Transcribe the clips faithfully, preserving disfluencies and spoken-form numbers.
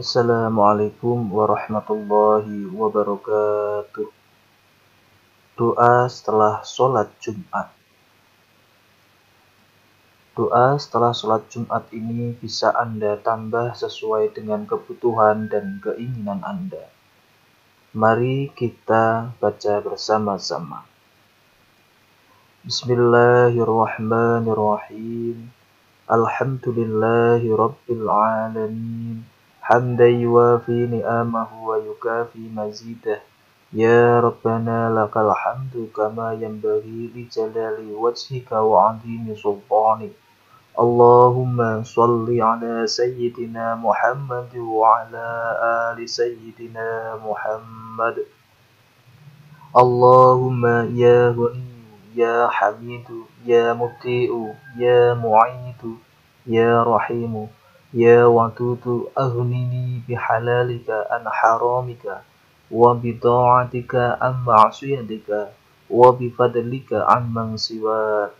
Assalamualaikum warahmatullahi wabarakatuh. Doa setelah sholat Jumat. Doa setelah sholat Jumat ini bisa Anda tambah sesuai dengan kebutuhan dan keinginan Anda. Mari kita baca bersama-sama. Bismillahirrahmanirrahim. Alhamdulillahi rabbil alamin. Hamdan yuwafi ni'amahu wa yukafi mazidah. Ya Rabbana lakal hamdu kama yanbaghi li jalali wajhika wa 'azimi sultanik. Allahumma shalli 'ala sayyidina Muhammad wa 'ala ali sayyidina Muhammad. Allahumma ya Ghani ya Hamidu ya Mubti'u ya Mu'itu ya Rahimu ya Wadudu aghnini bihalalika an haramika wa bita'atika an ma'asiyatika wa bifadlika an man siwak.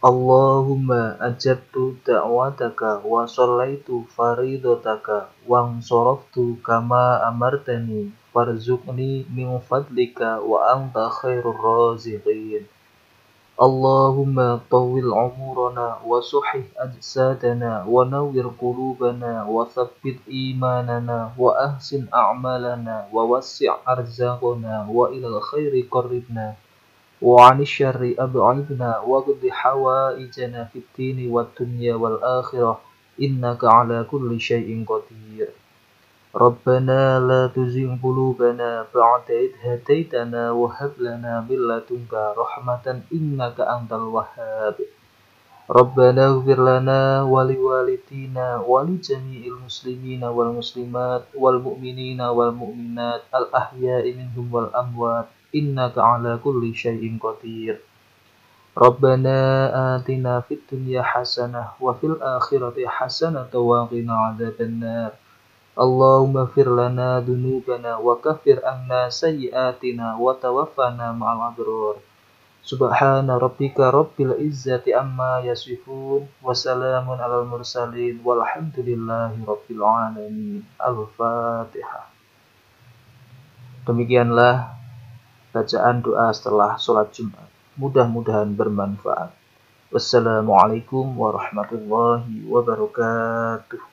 Allahumma ajabtu da'wataka wa sallaitu faridataka wa ansaraftu kama amartani farzuqni min fadlika wa anta khairur raziqin. Allahumma tawil umurana wa suhih ajsadana wa nawwir qulubana wa tsabbit imanana wa ahsin a'malana wa wassi' arzaqana wa ilal khairi qarribna wa 'ani syarri ab'idna wa qdi hawaijana fid dini wad dunya wal akhirah innaka 'ala kulli syai'in qadir. Rabbana la tuzigh qulubana ba'da idh hadaitana wa hab lana min ladunka rahmatan innaka antal wahhab. Rabbana ighfir lana wa liwalidina wa li jami'il muslimina wal muslimat wal mu'minina wal mu'minat al ahya'i minhum wal amwat innaka 'ala kulli syai'in qadir. Rabbana atina fid dunya hasanah wa fil akhirati hasanah wa qina 'adzaban nar. Allahumma fir lana dunubana wa kafir anna sayyiatina wa tawaffana ma'al abrur. Subhana rabbika rabbil izzati amma yasifun wa salamun alal mursalin walhamdulillahi rabbil alamin. Al-Fatihah. Demikianlah bacaan doa setelah sholat Jumat. Mudah-mudahan bermanfaat. Wassalamualaikum warahmatullahi wabarakatuh.